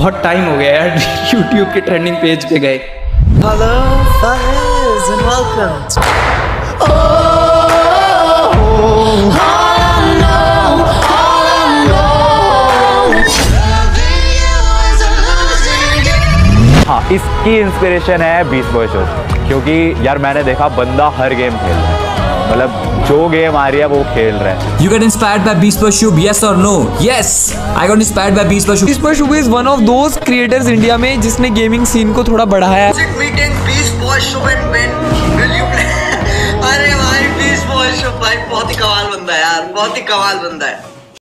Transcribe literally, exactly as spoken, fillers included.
बहुत टाइम हो गया यार YouTube के ट्रेंडिंग पेज पे गए। Hello friends and welcome. हाँ, इसकी इंस्पिरेशन है बीस्ट बॉय शब्ह, क्योंकि यार मैंने देखा बंदा हर गेम खेल रहा है, मतलब जो गेम आ रही है वो खेल रहा है। You get inspired by beast boy Shubh, yes और no? Yes, I got inspired by beast boy Shubh. Beast boy Shubh is one of those creators India में जिसने गेमिंग सीन को थोड़ा बढ़ाया है। अरे भाई बीस्ट बॉय शब्ह भाई बहुत ही कमाल बंदा है यार, बहुत ही कमाल बंदा है।